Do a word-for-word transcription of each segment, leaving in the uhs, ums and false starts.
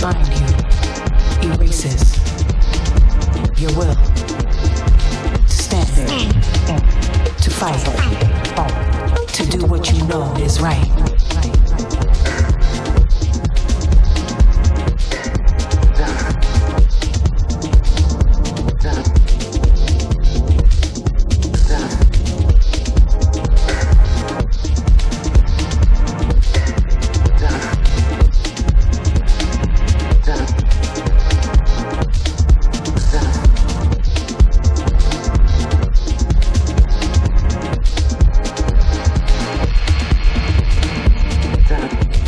binds you, erases your will to stand there, to fight, to do what you know is right. Thank you.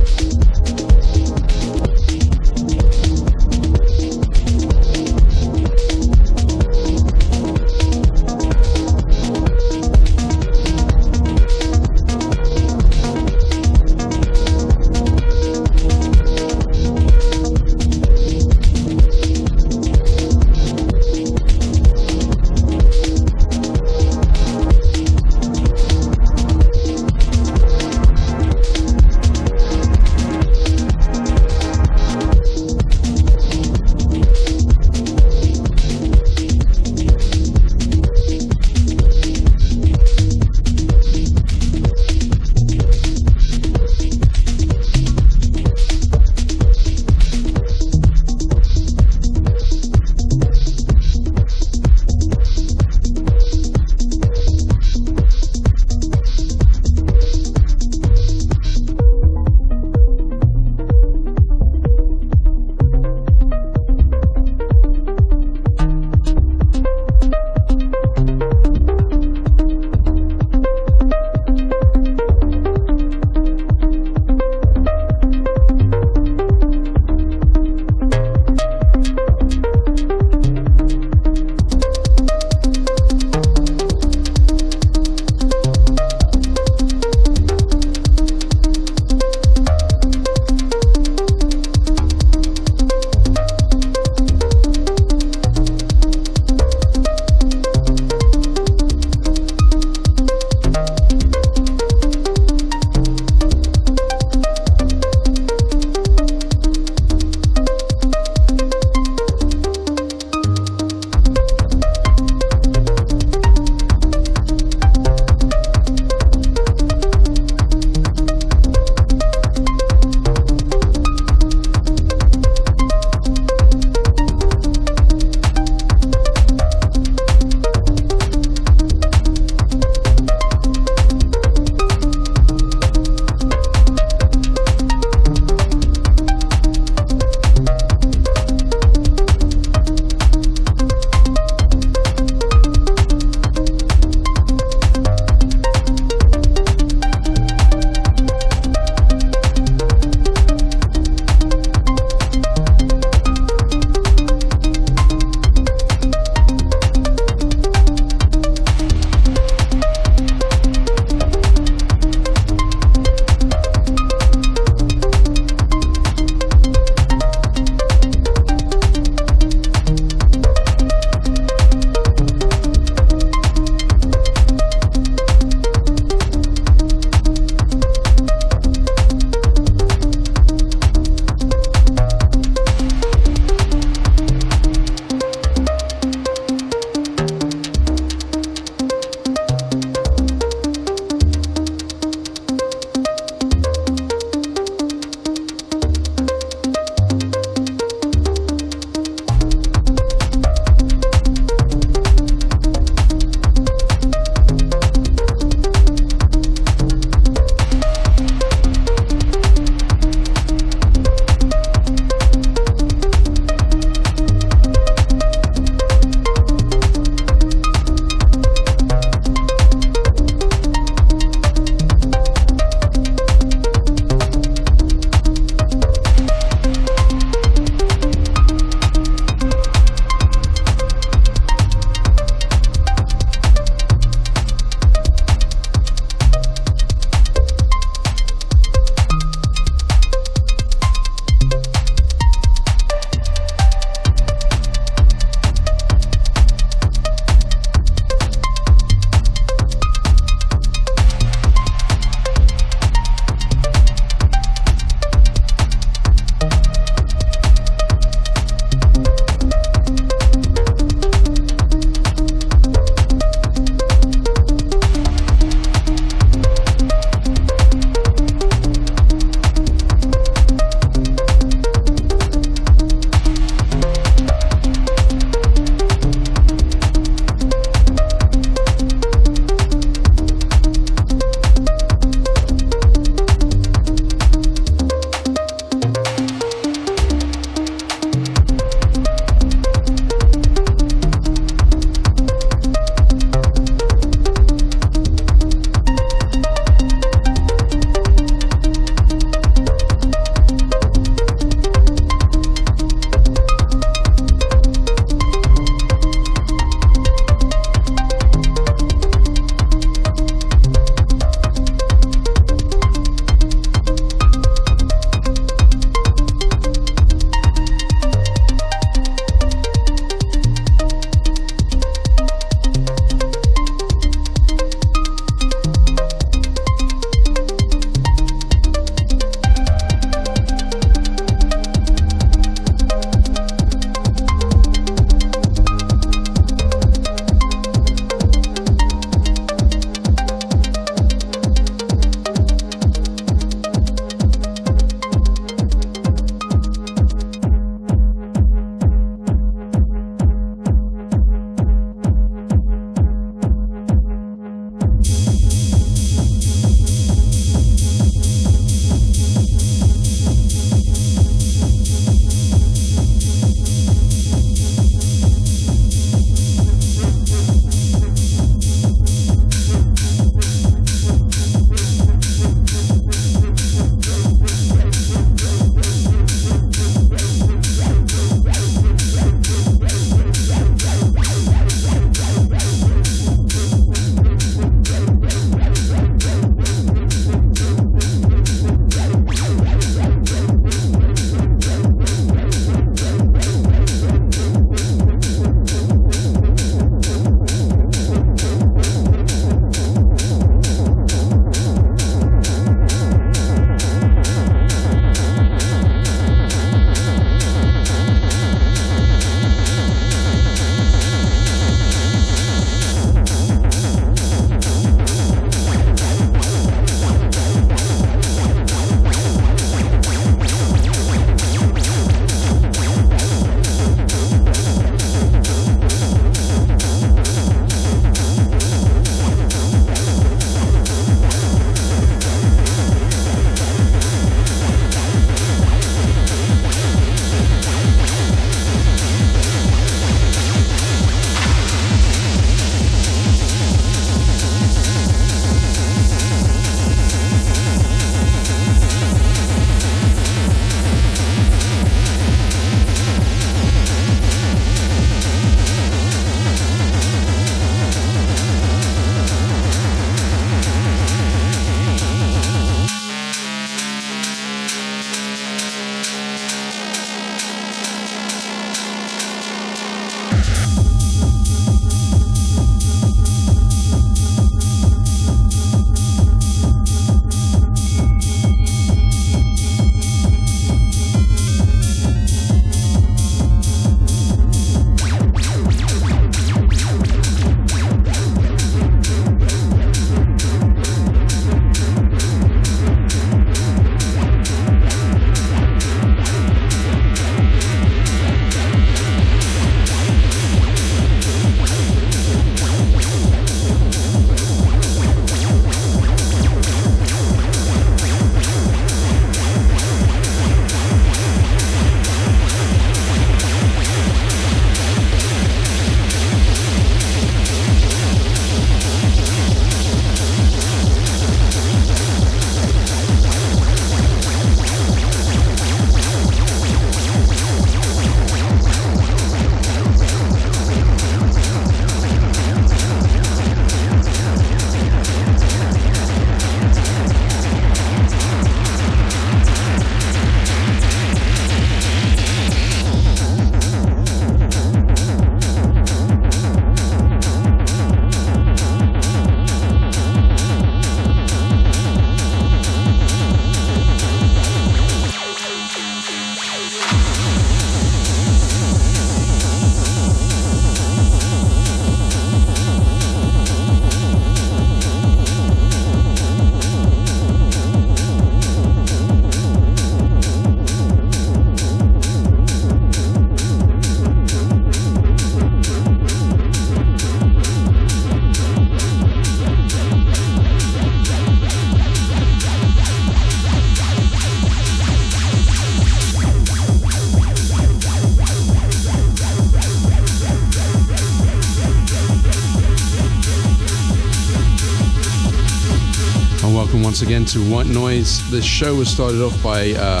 welcome once again to White Noise. This show was started off by uh,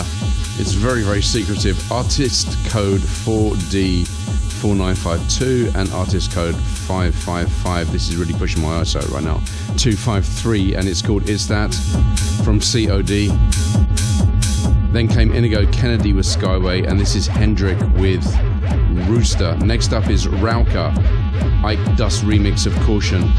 its very, very secretive artist code four D four nine five two and artist code five five five. This is really pushing my I S O right now. two five three, and it's called Is That from C O D. Then came Inigo Kennedy with Skyway, and this is Hendrik with Rooster. Next up is Rowka, Ike Dust remix of Caution.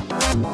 We'll be right back.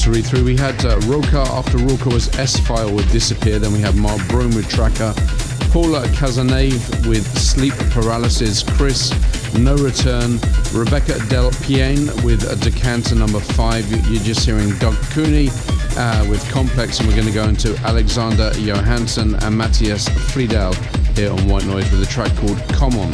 To read through. We had uh, Rowka. After Rowka was S-File with Disappear. Then we had Mark Broom with Tracker, Paula Cazenave with Sleep Paralysis, Kriz, No Return, Rebecca Delle Piane with a Decanter number five. You're just hearing Doug Cooney uh, with Complex, and we're going to go into Alexander Johansson and Matthias Friedel here on White Noise with a track called Come On.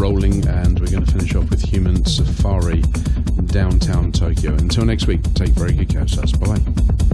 rolling, and we're going to finish off with Human Safari, downtown Tokyo. Until next week, take very good care of yourselves. Bye-bye.